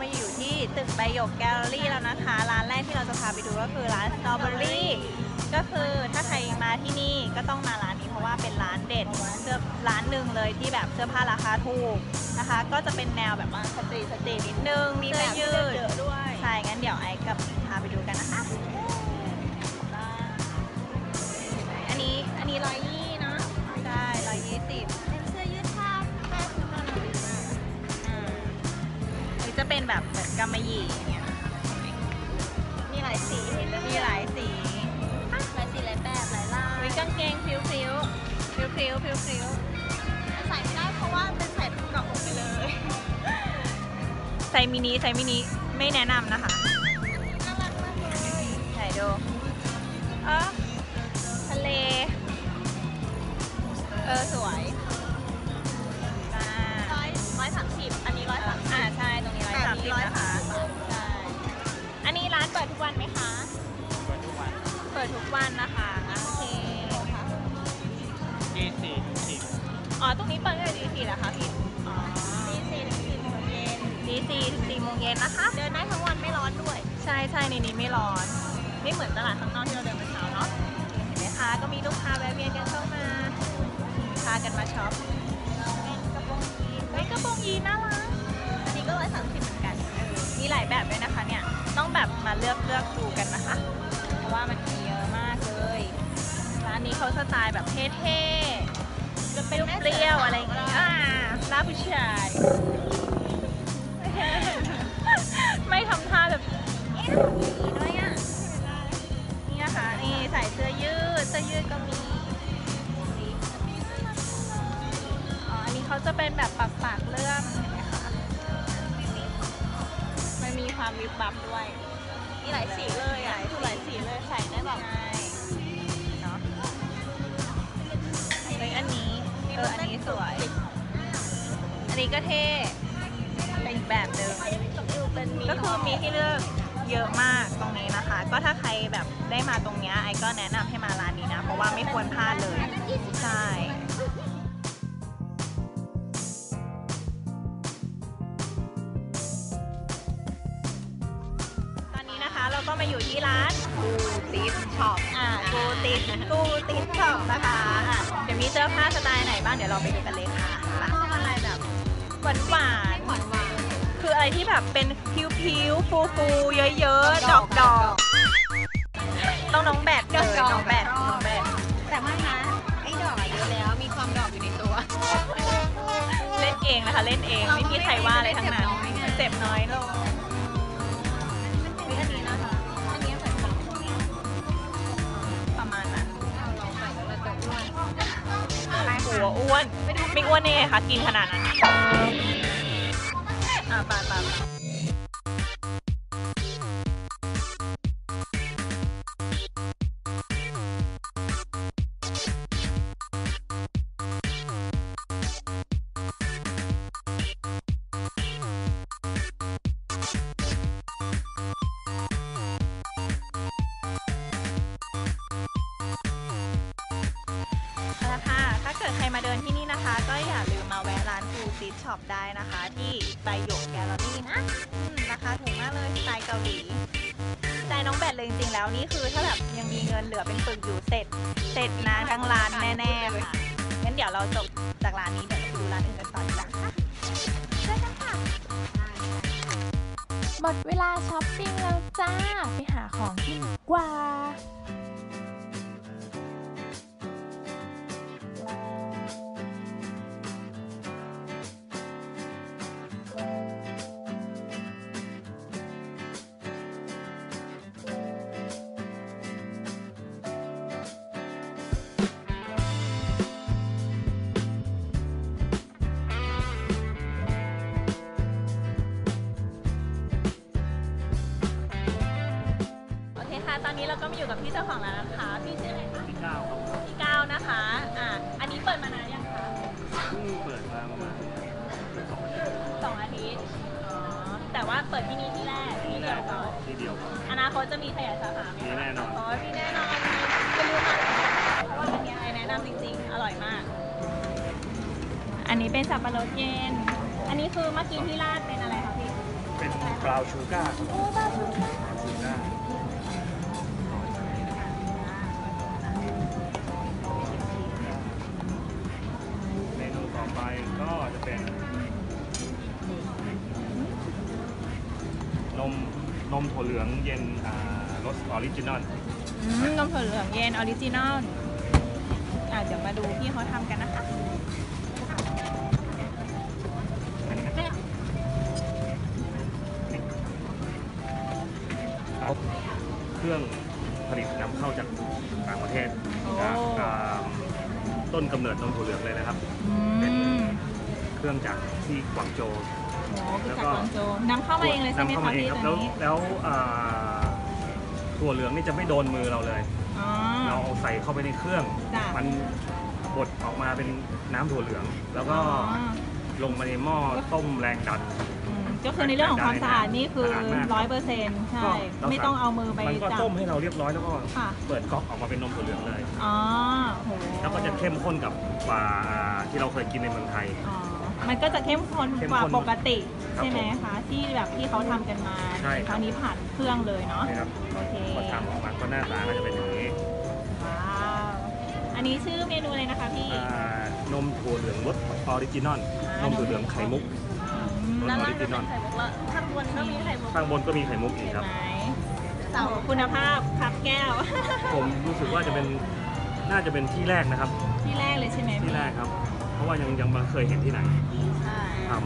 มาอยู่ที่ตึกใบหยกแกลเลอรี่แล้วนะคะร้านแรกที่เราจะพาไปดูก็คือร้านสตรอเบอรี่ก็คือถ้าใครมาที่นี่ก็ต้องมาร้านนี้เพราะว่าเป็นร้านเด็ดร้านหนึ่งเลยที่แบบเสื้อผ้าราคาถูกนะคะก็จะเป็นแนวแบบว่าสตรีนิดนึงมีแบบยืดด้วยใช่งั้นเดี๋ยวไอ้กับพาไปดูกันนะคะอันนี้120นะได้120เป็นเสื้อยืดผ้าหรือจะเป็นแบบกำมะหยี่เนี่ยมีหลายสีเห็นเลยมีหลายสีหลายแบบหลายลายมีกางเกงผิวใส่ไม่ได้เพราะว่าเป็นใส่กระโปรงไปเลยไซส์มินิไม่แนะนำนะคะน่ารักมากเลยถ่ายดูทะเลสวย130อันนี้130ใช่ตรงนี้130นะคะใช่อันนี้ร้านเปิดทุกวันไหมคะเปิดทุกวันนะคะโอเคD4 ถึง 10อ๋อตรงนี้เปิดได้D4เหรอคะพี่อ๋อD4 ถึง 10 โมงเย็นD4 ถึง 10 โมงเย็นนะคะเดินได้ทั้งวันไม่ร้อนด้วยใช่ในนี้ไม่ร้อนไม่เหมือนตลาดข้างนอกที่เราเดินเมื่อเช้าเนาะนะคะก็มีลูกค้าแวะเวียนกันเข้ามาพากันมาช็อปเป็นกระโปรงยีนน่ารักอันนี้ก็130เหมือนกันมีหลายแบบด้วยนะคะเนี่ยต้องแบบมาเลือกดูกันนะคะเพราะว่ามันมีเยอะมากเลยร้านนี้เขาสไตล์แบบเท่ๆจะเป็นเปรี้ยวอะไรอย่างเงี้ยร้านผู้ชายไม่ทำท่าแบบด้วยอ่ะนี่นะคะนี่ใส่เสื้อยืดก็มีอันนี้เขาจะเป็นแบบปากเลื่อมเห็นไหมคะมันมีความวิบวับด้วยมีหลายสีเลยอ่ะหลายสีเลยใส่ได้แบบง่ายเนาะเลยอันนี้สวยอันนี้ก็เท่เป็นอีกแบบหนึ่งก็คือมีให้เลือกเยอะมากตรงนี้นะคะก็ถ้าใครแบบได้มาตรงนี้ไอ้ก็แนะนำให้มาร้านนี้นะเพราะว่าไม่ควรพลาดเลยใช่เราก็มาอยู่ที่ร้านกูติดช็อปนะคะเดี๋ยวมีเสื้อผ้าสไตล์ไหนบ้างเดี๋ยวเราไปดูกันเลยค่ะชอบอะไรแบบหวานคืออะไรที่แบบเป็นผิวฟูเยอะๆดอกต้องน้องแบดแต่ว่านะไอ้ดอกเยอะแล้วมีความดอกอยู่ในตัวเล่นเองนะคะไม่มีใครว่าอะไรทั้งนั้นมันเจ็บน้อยลงอ้วนไม่อ้วนเองค่ะกินขนาดนั้นปลาใครมาเดินที่นี่นะคะก็อย่าลืมมาแวะร้านกูติดช็อปได้นะคะที่ใบหยกแกลเลอรี่นะราคาถูกมากเลยสไตล์เกาหลีสไตล์น้องแบดเลยจริงๆแล้วนี่คือถ้าแบบยังมีเงินเหลือเป็นปึกอยู่เสร็จนานทั้งร้านแน่ๆเลยงั้นเดี๋ยวเราจบจากร้านนี้เดี๋ยวไปดูร้านอื่นกันต่อจ้ะได้ค่ะหมดเวลาช้อปปิ้งแล้วจ้าไปหาของที่ดีกว่าตอนนี้เราก็มาอยู่กับพี่เจ้าของร้านนะคะพี่ชื่ออะไรคะพี่ก้าวครับพี่ก้าวนะคะอันนี้เปิดมานานยังคะเพิ่งเปิดมาประมาณ2 อาทิตย์อ๋อแต่ว่าเปิดที่นี่ที่แรกที่เดียวอนาคตจะมีขยายสาขาไหมมีแน่นอนอ๋อมีแน่นอนจะรู้มากเพราะว่าอันนี้แนะนำจริงๆอร่อยมากอันนี้เป็นสับปะรดเย็นอันนี้คือเมื่อกี้ที่ราดเป็นอะไรคะพี่ เป็นบราวน์ชูการ์เมนูต่อไปก็จะเป็นนมถั่วเหลืองเย็นรสออริจินอลนมถั่วเหลืองเย็นออริจินอลเดี๋ยวมาดูพี่เขาทำกันนะคะเครื่องผลิตนำเข้าจากต่างประเทศจากต้นกำเนิดนมถั่วเหลืองเลยนะครับเป็นเครื่องจากที่กวางโจวแล้วก็นำเข้ามาเองเลยใช่ไหมคะพี่ตัวนี้แล้วถั่วเหลืองนี่จะไม่โดนมือเราเลยเราเอาใส่เข้าไปในเครื่องมันบดออกมาเป็นน้ำถั่วเหลืองแล้วก็ลงมาในหม้อต้มแรงดันก็คือในเรื่องของความสะอาดนี่คือ 100% ใช่ไม่ต้องเอามือไปจับมันก็ต้มให้เราเรียบร้อยแล้วก็เปิดก๊อกออกมาเป็นนมถั่วเหลืองเลยแล้วก็จะเข้มข้นกับกว่าที่เราเคยกินในเมืองไทยมันก็จะเข้มข้นกว่าปกติใช่ไหมคะที่แบบที่เขาทำกันมาคราวนี้ผ่านเครื่องเลยเนาะโอเคพอทำออกมาก็หน้าตาก็จะเป็นอย่างนี้ว้าวอันนี้ชื่อเมนูอะไรนะคะพี่นมถั่วเหลืองรสออริจินอลนมถั่วเหลืองไข่มุกด้านล่างก็เป็นไข่มุกแล้วข้างบนก็มีไข่มุกข้างบนก็มีไข่มุกอีกครับเสาคุณภาพครับแก้วผมรู้สึกว่าจะเป็นน่าจะเป็นที่แรกนะครับที่แรกเลยใช่ไหมที่แรกครับเพราะว่ายังไม่เคยเห็นที่ไหนทำ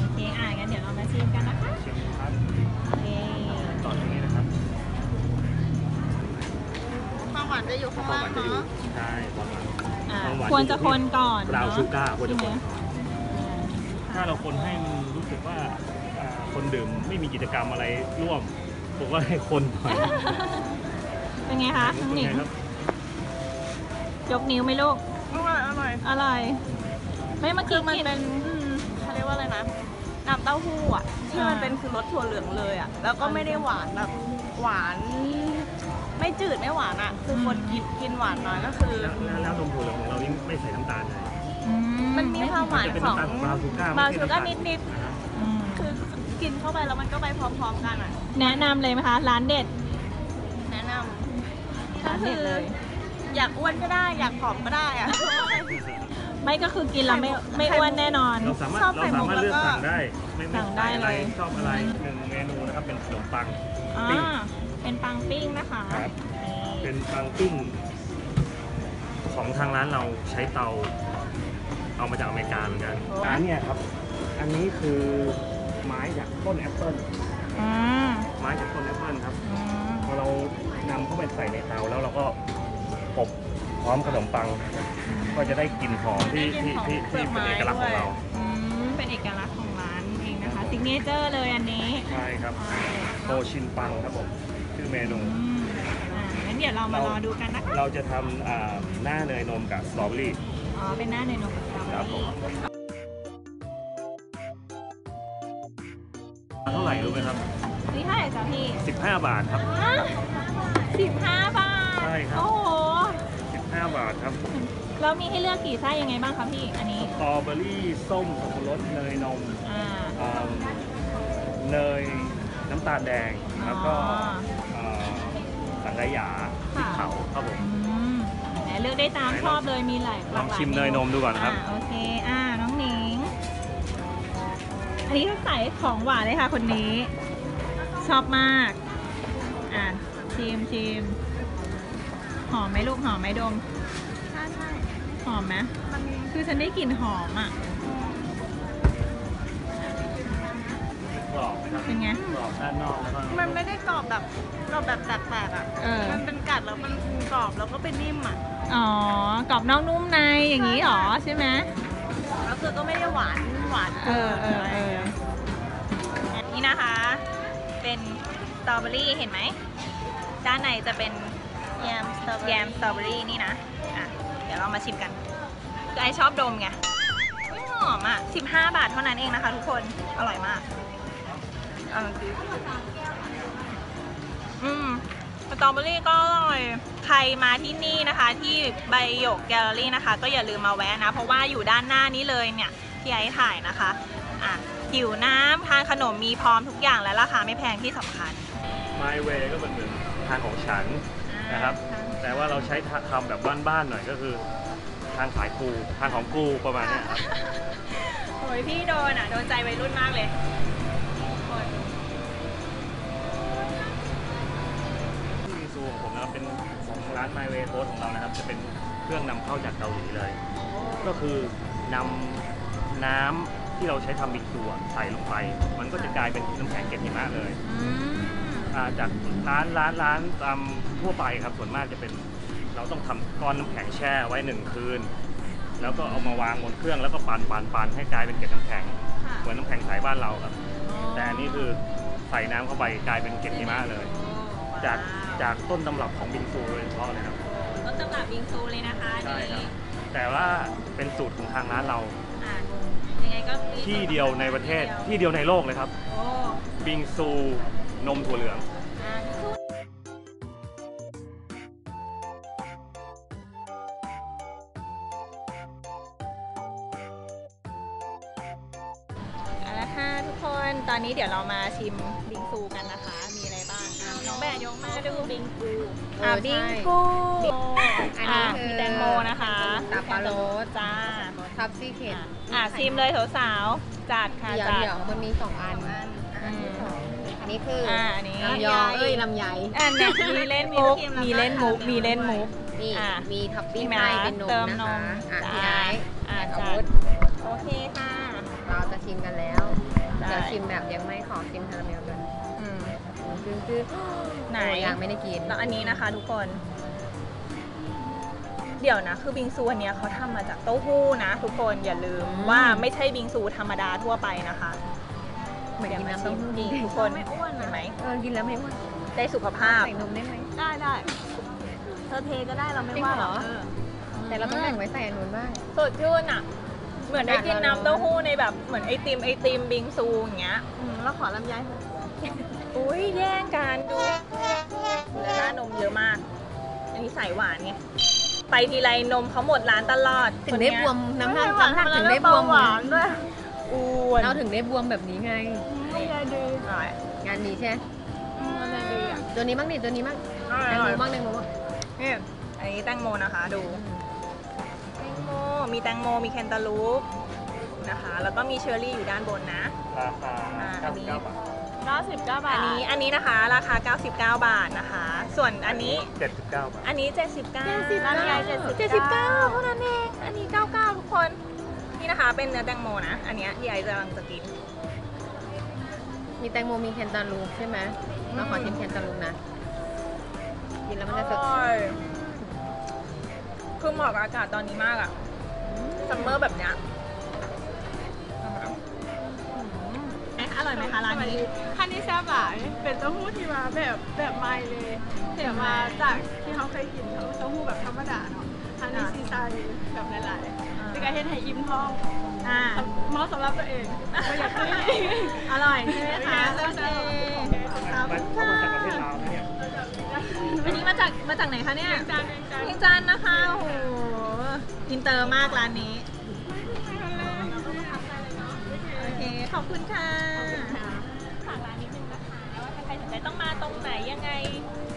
โอเคงั้นเดี๋ยวเรามาชิมกันนะคะชิมครับโอเคต่อตรงนี้นะครับความหวานจะอยู่ข้างล่างเนาะใช่ความหวานควรจะคนก่อนเราชูก้าควรจะคนถ้าเราคนให้มันรู้สึกว่าคนดื่มไม่มีกิจกรรมอะไรร่วมผมก็ให้คนหน่อยเป็นไงคะน้องหนิงยกนิ้วไหมลูกอร่อยไม่มาคือมันเป็นเขาเรียกว่าอะไรนะน้ำเต้าหู้อ่ะที่มันเป็นคือรสถั่วเหลืองเลยอ่ะแล้วก็ไม่ได้หวานแบบหวานไม่จืดไม่หวานอ่ะคือคนกินหวานน้อยก็คือแล้วนมถั่วเหลืองของเรานี่ไม่ใส่น้ำตาลเลยมันมีความหวานของบราวน์ชูการ์นิดๆคือกินเข้าไปแล้วมันก็ไปพร้อมๆกันอ่ะแนะนำเลยไหมคะร้านเด็ดแนะนำร้านเด็ดเลยอยากอ้วนก็ได้อยากผอมก็ได้อะไม่ก็คือกินแล้วไม่อ้วนแน่นอนชอบไข่มุกแล้วก็สั่งได้เลยชอบอะไรหนึ่งเมนูนะครับเป็นขนมปังปิ้งเป็นปังปิ้งนะคะเป็นปังปิ้งของทางร้านเราใช้เตาเอามาจากอเมริกาเหมือนกันร้านเนี่ยครับอันนี้คือไม้จากต้นแอปเปิ้ลไม้จากต้นแอปเปิ้ลครับพอเรานำเข้าไปใส่ในเตาแล้วเราก็อบพร้อมขนมปังก็จะได้กลิ่นหอมที่เป็นเอกลักษณ์ของเราเป็นเอกลักษณ์ของร้านเองนะคะซิกเนเจอร์เลยอันนี้ใช่ครับโตชินปังครับผมชื่อเมนูงั้นเดี๋ยวเรามารอดูกันนะคะเราจะทำหน้าเนยนมกับสตรอเบอรี่อ๋อเป็นหน้าเนยนมกับสตรอเบอรี่เท่าไหร่รู้ไหมครับนี่เท่าไหร่จ๊ะพี่15 บาทครับ15 บาทใช่ครับโอ้โห15 บาทครับแล้วมีให้เลือกกี่ไส้ยังไงบ้างครับพี่อันนี้สตรอเบอรี่ส้มสับปะรดเนยนมเนยน้ำตาลแดงแล้วก็สังขยาพริกเผาครับผมเลือกได้ตามชอบเลยมีหลายลองชิมเนยนมดูก่อนครับโอเคน้องหนิงอันนี้ก็ใส่ของหวานเลยค่ะคนนี้ชอบมากชิมหอมไหมลูกหอมไหมดมใช่หอมไหมคือฉันได้กลิ่นหอมอ่ะกรอบเป็นไงกรอบด้านนอกแล้วก็มันไม่ได้กรอบแบบแตกๆอ่ะมันเป็นกัดแล้วมันกรอบแล้วก็เป็นนิ่มอ่ะอ๋อกรอบนอกนุ่มในอย่างนี้หรอใช่ไหมแล้วคือก็ไม่ได้หวานนี่นะคะเป็นสตรอเบอรี่เห็นไหมด้านในจะเป็นแยมสตรอเบอรี่นี่นะเดี๋ยวเรามาชิมกันคือไอชอบดมไงหอมอ่ะ15 บาทเท่านั้นเองนะคะทุกคนอร่อยมากสตรอเบอรี่ก็อร่อยใครมาที่นี่นะคะที่ไบโยกแกลเลอรี่นะคะก็อย่าลืมมาแวะนะเพราะว่าอยู่ด้านหน้านี้เลยเนี่ย พี่ไอ้ถ่ายนะคะหิวน้ำทานขนมมีพร้อมทุกอย่างและราคาไม่แพงที่สำคัญ My Way ก็เป็นเหมือนทางของฉันนะครับแต่ว่าเราใช้คำแบบบ้านๆหน่อยก็คือทางสายกูทางของกูประมาณนี้ครับโอ้ยพี่โดนโดนใจวัยรุ่นมากเลยมีซูของผมนะครับเป็นของร้าน My Way Toast ของเรานะครับจะเป็นเครื่องนำเข้าจากเกาหลีเลยก็คือนำน้ำที่เราใช้ทำบิงซูใส่ลงไปมันก็จะกลายเป็นน้ำแข็งเกล็ดหิมะเลยจากร้านตามทั่วไปครับส่วนมากจะเป็นเราต้องทำก้อนน้ำแข็งแช่ไว้1คืนแล้วก็เอามาวางบนเครื่องแล้วก็ปั่นให้กลายเป็นเกล็ดน้ำแข็งเหมือนน้ำแข็งใสบ้านเราครับแต่อันนี้คือใส่น้ำเข้าไปกลายเป็นเกล็ดหิมะเลยจากต้นตำรับของบิงซูเลยเฉพาะเลยครับต้นตำรับบิงซูเลยนะคะใช่ครับแต่ว่าเป็นสูตรของทางร้านเรายังไงก็ที่เดียวในประเทศที่เดียวในโลกเลยครับบิงซูนมถั่วเหลืองเอาละค่ะทุกคนตอนนี้เดี๋ยวเรามาชิมบิงซูกันนะคะมีอะไรบ้างน้องแบะยกมาดูบิงซูบิงซูอันนี้คือแตงโมนะคะตาปาโลจ้าทับซี่เค็มชิมเลยสาวๆจัดค่ะจัดมันมี2อันนี่คือลำยอเอ้ยลำไยมีเล่นมุกมีทับปิ้งไม้เป็นนมนะคะพี่ไอ้อาวุธโอเคค่ะเราจะชิมกันแล้วเดี๋ยวชิมแบบยังไม่ขอชิมคาราเมลกันคือไหนยังไม่ได้กินแล้วอันนี้นะคะทุกคนเดี๋ยวนะคือบิงซูอันเนี้ยเขาทำมาจากเต้าหู้นะทุกคนอย่าลืมว่าไม่ใช่บิงซูธรรมดาทั่วไปนะคะเหมือนกินน้ำต้มดีทุกคนไม่อ้วนไหมกินแล้วไม่อ้วนได้สุขภาพใส่นมได้ไหมได้เธอเทก็ได้เราไม่ว่าหรอแต่เราต้องแบ่งไว้ใส่นุ่นบ้างสดชื่นอ่ะเหมือนได้กินน้ำเต้าหู้ในแบบเหมือนไอติมบิงซูอย่างเงี้ยแล้วขอลำไยอุ้ยแย่งกันดูแล้วร้านนมเยอะมากอันนี้ใส่หวานไงไปทีไรนมเขาหมดร้านตลอดถึงได้บวมน้ำหนักถึงได้บวมหวานด้วยเราถึงได้บวมแบบนี้ไงไม่ได้ดีงานดีใช่ตัวนี้มั่งดิตัวนี้มั่งแตงโมมั่งแตงโมนี่อันนี้แตงโมนะคะดูแตงโมมีแตงโมมีแคนตาลูปนะคะแล้วก็มีเชอร์รี่อยู่ด้านบนนะราคา99 บาทอันนี้นะคะราคา99 บาทนะคะส่วนอันนี้79 บาทอันนี้79ร้านยาย79เท่านั้นเองอันนี้99ทุกคนนี่นะคะเป็นเนื้อแตงโมนะอันนี้ยายกำลังจะกินมีแตงโมมีแคนตาลูปใช่ไหมเราขอกินแคนตาลูปนะกินแล้วมันจะสดชื่นคือเหมาะกับอากาศตอนนี้มากอะซัมเมอร์แบบเนี้ยอร่อยไหมคะร้านนี้คันนี้แซ่บหลายเป็นเต้าหู้ที่มาแบบใหม่เลยเดี๋ยวมาจากที่เขาเคยกินเต้าหู้แบบธรรมดาเนาะคันนี้ซีซายแบบหลายๆจะกลายเป็นไห่อิ่มท้องเหมาะสำหรับตัวเองประหยัดตัวเองอร่อยใช่ไหมคะเริ่มจากประเทศลาวเนี่ยอันนี้มาจากไหนคะเนี่ยเวียงจันทร์นะคะโอ้โหอินเตอร์มากร้านนี้โอเคขอบคุณค่ะฝากร้านนิดนึงนะคะว่าใครสนใจต้องมาตรงไหนยังไง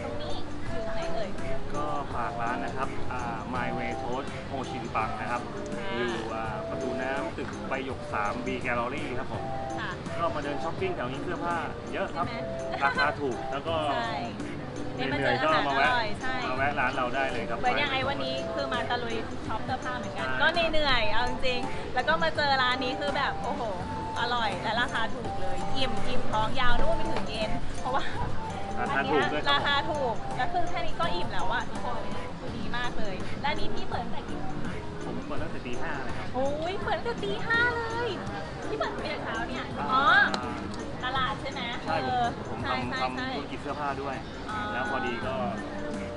ตรงนี้อยู่ไหนเอ่ยก็ฝากร้านนะครับMy Way Toast โฮชินปังนะครับอยู่ประตูน้ำตึกใบหยก 3B Gallery ครับผมก็มาเดินช้อปปิ้งแถวนี้เสื้อผ้าเยอะครับราคาถูกแล้วก็เหนื่อยก็มาแวะร้านเราได้เลยครับเหมือนอย่างไอ้วันนี้คือมาตะลุยช็อปเสื้อผ้าเหมือนกันก็เหนื่อยเอาจริงแล้วก็มาเจอร้านนี้คือแบบโอ้โหอร่อยและราคาถูกเลยอิ่มท้องยาวนู่นไปถึงเย็นเพราะว่าอันนี้ราคาถูกและคือแค่นี้ก็อิ่มแล้วอ่ะทุกคนดีมากเลยร้านนี้พี่เปิดตั้งแต่กี่โมงคะผมเปิดตั้งแต่ตี 5เลยครับโอ้ยเปิดตั้งแต่ตี 5เลยพี่เปิดตั้งแต่เช้าเนี่ยอ๋อตลาดใช่ไหมใช่ผมทำธุรกิจเสื้อผ้าด้วยแล้วพอดีก็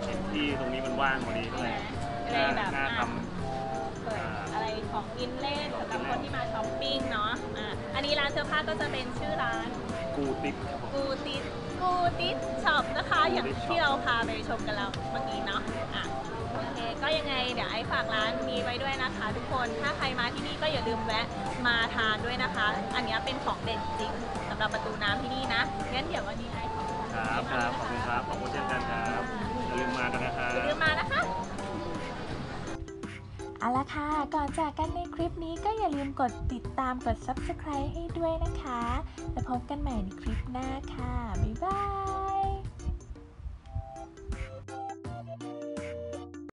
เห็นที่ตรงนี้มันว่างพอดีก็เลยแบบทำเปิดอะไรของกินเล่นสำหรับคนที่มาช้อปปิ้งเนาะอันนี้ร้านเสื้อผ้าก็จะเป็นชื่อร้านกูติ๊ดช็อปนะคะอย่างที่เราพาไปชมกันแล้วเมื่อกี้เนาะ โอเคก็ยังไงเดี๋ยวไอ้ฝากร้านนี้ไว้ด้วยนะคะทุกคนถ้าใครมาที่นี่ก็อย่าลืมแวะมาทานด้วยนะคะอันนี้เป็นของเด็ดจริงสำหรับประตูน้ำที่นี่นะงั้นเดี๋ยววันนี้ไอ้ครับขอบคุณครับขอบคุณเช่นกันครับอย่าลืมมากันนะคะอย่าลืมมานะคะเอาละค่ะก่อนจากกันในคลิปนี้ก็อย่าลืมกดติดตามกด Subscribe ให้ด้วยนะคะแล้วพบกันใหม่ในคลิปหน้าค่ะบ๊ายบาย